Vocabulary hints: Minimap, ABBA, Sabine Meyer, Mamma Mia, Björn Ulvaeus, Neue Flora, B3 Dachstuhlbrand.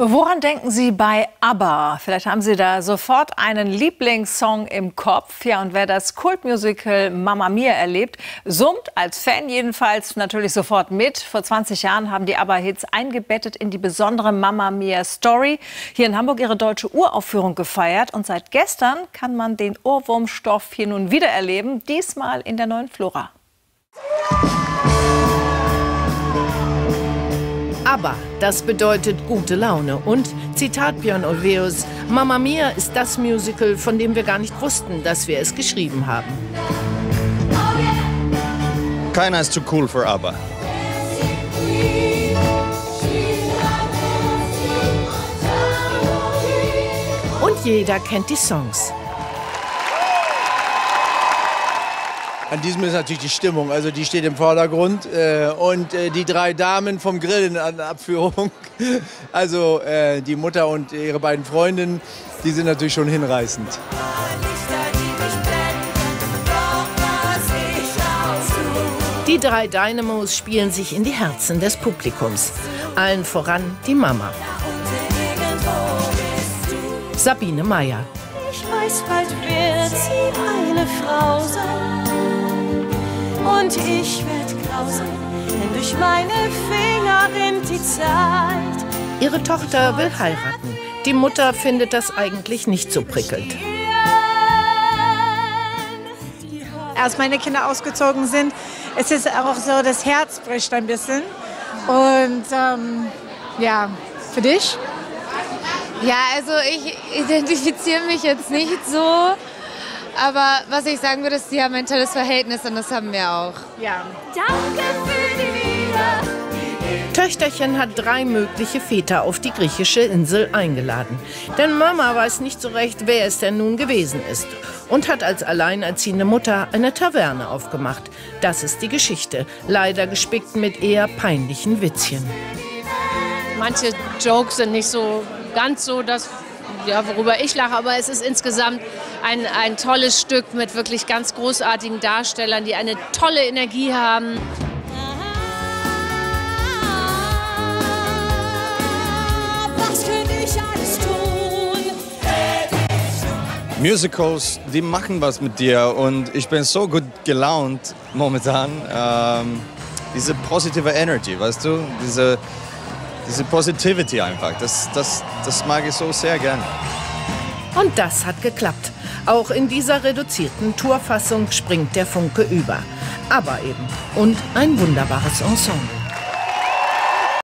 Woran denken Sie bei ABBA? Vielleicht haben Sie da sofort einen Lieblingssong im Kopf. Ja, und wer das Kultmusical Mamma Mia erlebt, summt als Fan jedenfalls natürlich sofort mit. Vor 20 Jahren haben die ABBA-Hits eingebettet in die besondere Mamma Mia-Story. Hier in Hamburg ihre deutsche Uraufführung gefeiert. Und seit gestern kann man den Ohrwurmstoff hier nun wieder erleben, diesmal in der Neuen Flora. ABBA, das bedeutet gute Laune und, Zitat Björn Ulvaeus, Mamma Mia ist das Musical, von dem wir gar nicht wussten, dass wir es geschrieben haben. Keiner ist zu cool für ABBA. Und jeder kennt die Songs. An diesem ist natürlich die Stimmung, also die steht im Vordergrund und die drei Damen vom Grillen an der Abführung, also die Mutter und ihre beiden Freundinnen, die sind natürlich schon hinreißend. Die drei Dynamos spielen sich in die Herzen des Publikums, allen voran die Mama. Sabine Meyer. Ich weiß, bald wird sie meine Frau sein. Und ich werd grausam, denn durch meine Finger rinnt die Zeit. Ihre Tochter will heiraten. Die Mutter findet das eigentlich nicht so prickelnd. Als meine Kinder ausgezogen sind, ist es auch so, das Herz bricht ein bisschen. Und ja, für dich? Ja, also ich identifiziere mich jetzt nicht so. Aber was ich sagen würde, ist, sie haben ein tolles Verhältnis und das haben wir auch. Ja. Danke für die Liebe. Töchterchen hat drei mögliche Väter auf die griechische Insel eingeladen. Denn Mama weiß nicht so recht, wer es denn nun gewesen ist. Und hat als alleinerziehende Mutter eine Taverne aufgemacht. Das ist die Geschichte. Leider gespickt mit eher peinlichen Witzchen. Manche Jokes sind nicht so ganz so, dass... Ja, worüber ich lache, aber es ist insgesamt ein tolles Stück mit wirklich ganz großartigen Darstellern, die eine tolle Energie haben. Was könnte ich alles tun? Musicals, die machen was mit dir und ich bin so gut gelaunt momentan. Diese positive Energy, weißt du? Diese Positivity einfach, das mag ich so sehr gerne. Und das hat geklappt. Auch in dieser reduzierten Tourfassung springt der Funke über. Aber eben, und ein wunderbares Ensemble.